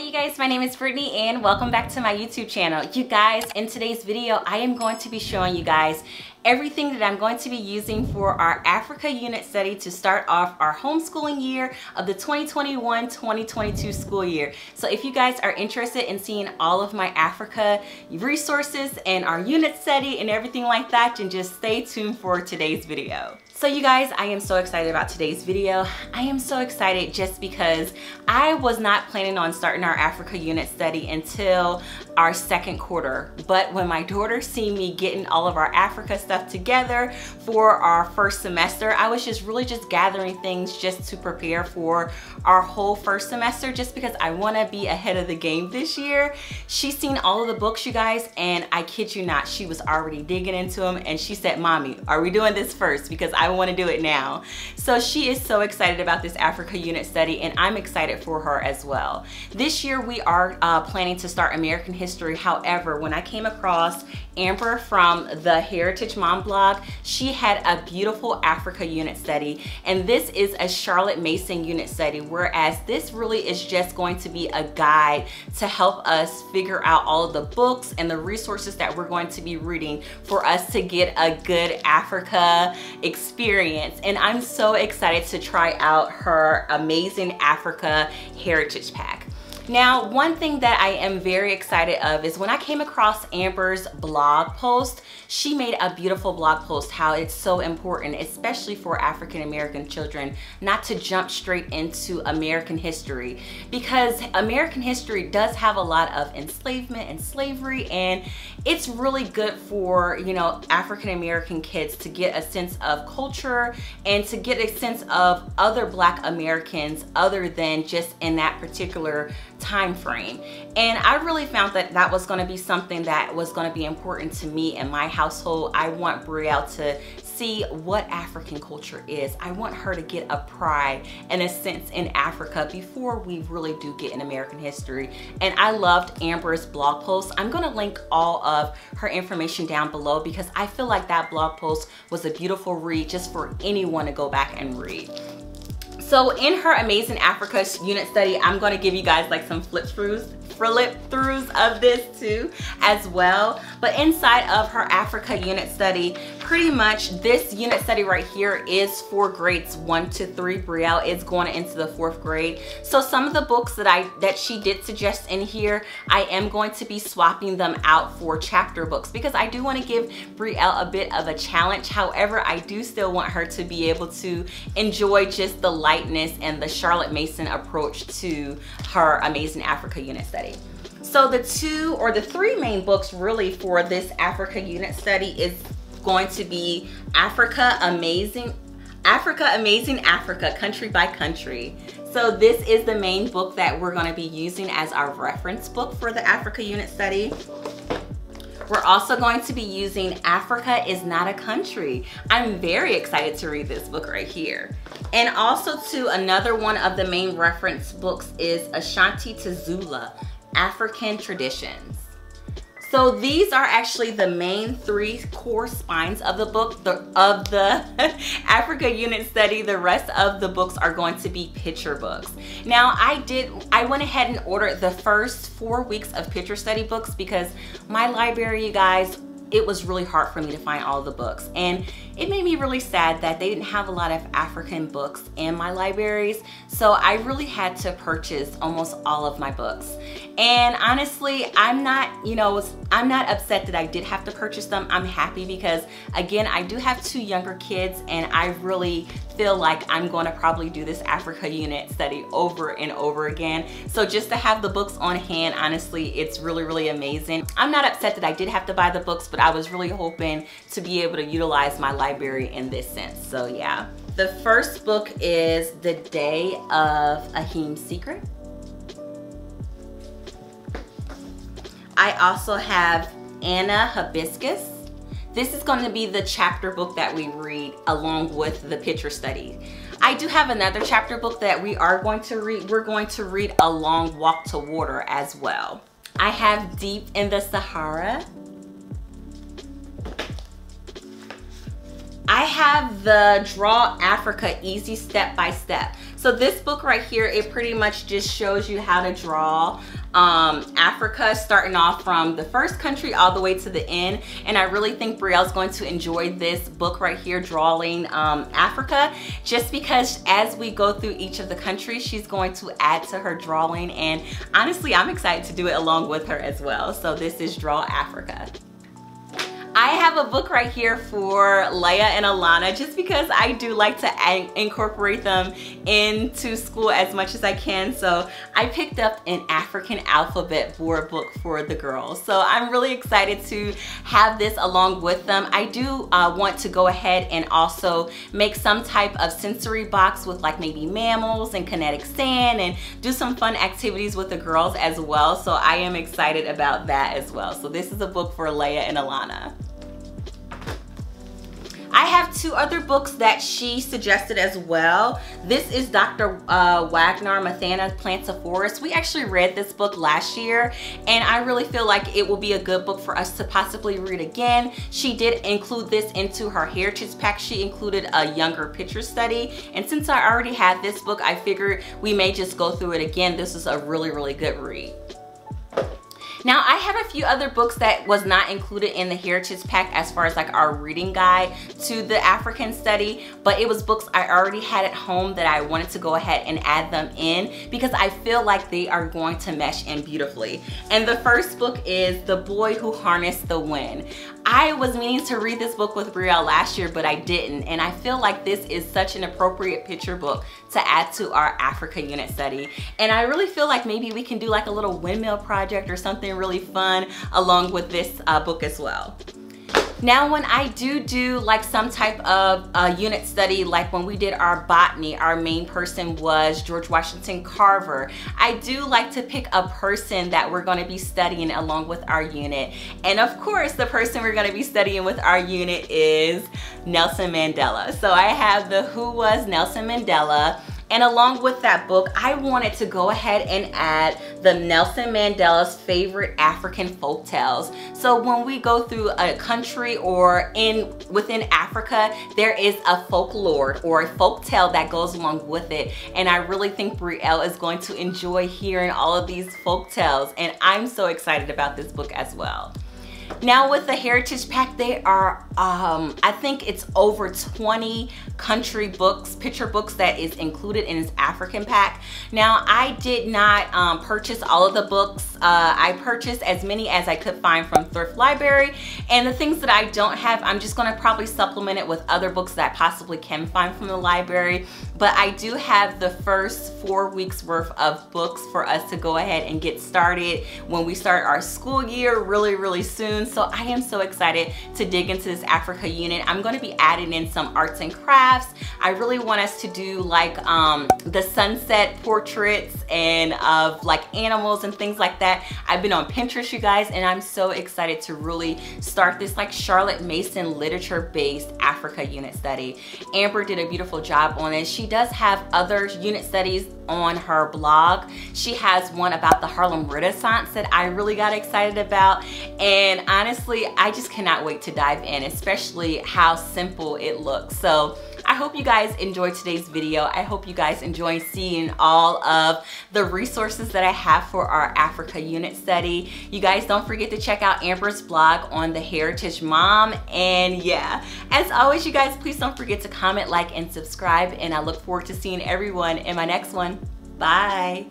Hi you guys, my name is Brittany and welcome back to my YouTube channel. You guys, in today's video, I am going to be showing you guys everything that I'm going to be using for our Africa unit study to start off our homeschooling year of the 2021-2022 school year. So if you guys are interested in seeing all of my Africa resources and our unit study and everything like that, then just stay tuned for today's video. So you guys, I am so excited about today's video. I am so excited just because I was not planning on starting our Africa unit study until our second quarter. But when my daughter seen me getting all of our Africa stuff together for our first semester, I was just really just gathering things just to prepare for our whole first semester, just because I want to be ahead of the game this year. She's seen all of the books, you guys, and I kid you not, she was already digging into them and she said, "Mommy, are we doing this first? Because I want to do it now." So she is so excited about this Africa unit study and I'm excited for her as well. This year we are planning to start American history. However, when I came across Amber from the Heritage Mom blog, she had a beautiful Africa unit study, and this is a Charlotte Mason unit study, whereas this really is just going to be a guide to help us figure out all of the books and the resources that we're going to be reading for us to get a good Africa experience. And I'm so excited to try out her amazing Africa Heritage Pack. Now, one thing that I am very excited of is when I came across Amber's blog post, she made a beautiful blog post how it's so important, especially for African American children, not to jump straight into American history, because American history does have a lot of enslavement and slavery, and it's really good for, you know, African American kids to get a sense of culture and to get a sense of other Black Americans other than just in that particular time frame. And I really found that that was going to be something that was going to be important to me and my household. I want Brielle to see what African culture is. I want her to get a pride and a sense in Africa before we really do get in American history. And I loved Amber's blog post. I'm going to link all of her information down below because I feel like that blog post was a beautiful read just for anyone to go back and read. So in her Amazing Africa unit study, I'm gonna give you guys like some flip throughs of this too as well. But inside of her Africa unit study, pretty much this unit study right here is for grades 1 to 3. Brielle is going into the 4th grade. So some of the books that she did suggest in here, I am going to be swapping them out for chapter books because I do want to give Brielle a bit of a challenge. However, I do still want her to be able to enjoy just the lightness and the Charlotte Mason approach to her Amazing Africa unit study. So the two or the three main books really for this Africa unit study is going to be Africa Amazing Africa Country by Country. So this is the main book that we're going to be using as our reference book for the Africa unit study. We're also going to be using Africa Is Not a Country. I'm very excited to read this book right here. And also too, another one of the main reference books is Ashanti to Zulu African Traditions. So these are actually the main three core spines of the book, of the Africa unit study. The rest of the books are going to be picture books. Now I went ahead and ordered the first 4 weeks of picture study books because my library, you guys, it was really hard for me to find all the books. And it made me really sad that they didn't have a lot of African books in my libraries. So I really had to purchase almost all of my books. And honestly, I'm not upset that I did have to purchase them. I'm happy because, again, I do have 2 younger kids and I really feel like I'm going to probably do this Africa unit study over and over again. So just to have the books on hand, honestly, it's really, really amazing. I'm not upset that I did have to buy the books, but I was really hoping to be able to utilize my library in this sense. So yeah. The first book is The Day of Aheem's Secret. I also have Anna Hibiscus. This is going to be the chapter book that we read along with the picture study. I do have another chapter book that we are going to read. We're going to read A Long Walk to Water as well. I have Deep in the Sahara. I have the Draw Africa Easy Step by Step. So this book right here, it pretty much just shows you how to draw Africa, starting off from the first country all the way to the end. And I really think Brielle's going to enjoy this book right here, drawing Africa, just because as we go through each of the countries, she's going to add to her drawing. And honestly, I'm excited to do it along with her as well. So this is Draw Africa. I have a book right here for Leia and Alana, just because I do like to incorporate them into school as much as I can. So I picked up an African alphabet board book for the girls. So I'm really excited to have this along with them. I do want to go ahead and also make some type of sensory box with like maybe mammals and kinetic sand and do some fun activities with the girls as well. So I am excited about that as well. So this is a book for Leia and Alana. I have two other books that she suggested as well. This is Dr. Wagner Mathana Plants of Forest. We actually read this book last year, and I really feel like it will be a good book for us to possibly read again. She did include this into her heritage pack. She included a younger picture study, and since I already had this book, I figured we may just go through it again. This is a really, really good read. Now, I have a few other books that was not included in the Heritage Pack as far as like our reading guide to the African study, but it was books I already had at home that I wanted to go ahead and add them in because I feel like they are going to mesh in beautifully. And the first book is The Boy Who Harnessed the Wind. I was meaning to read this book with Brielle last year, but I didn't, and I feel like this is such an appropriate picture book to add to our Africa unit study. And I really feel like maybe we can do like a little windmill project or something really fun along with this book as well. Now, when I do like some type of unit study, like when we did our botany, our main person was George Washington Carver. I do like to pick a person that we're going to be studying along with our unit. And of course, the person we're going to be studying with our unit is Nelson Mandela. So I have the Who Was Nelson Mandela. And along with that book, I wanted to go ahead and add the Nelson Mandela's favorite African folktales. So when we go through a country or within Africa, there is a folklore or a folktale that goes along with it. And I really think Brielle is going to enjoy hearing all of these folktales. And I'm so excited about this book as well. Now with the Heritage Pack, they are, I think it's over 20 country books, picture books that is included in this African pack. Now I did not purchase all of the books. I purchased as many as I could find from Thrift Library, and the things that I don't have, I'm just gonna probably supplement it with other books that I possibly can find from the library. But I do have the first 4 weeks worth of books for us to go ahead and get started when we start our school year really, really soon. So I am so excited to dig into this Africa unit. I'm going to be adding in some arts and crafts. I really want us to do like the sunset portraits and of like animals and things like that. I've been on Pinterest, you guys, and I'm so excited to really start this like Charlotte Mason literature-based Africa unit study. Amber did a beautiful job on it. She does have other unit studies on her blog. She has one about the Harlem Renaissance that I really got excited about, and honestly I just cannot wait to dive in, especially how simple it looks. So I hope you guys enjoyed today's video. I hope you guys enjoy seeing all of the resources that I have for our Africa unit study. You guys don't forget to check out Amber's blog on the Heritage Mom, and yeah, as always you guys, please don't forget to comment, like, and subscribe, and I look forward to seeing everyone in my next one. Bye.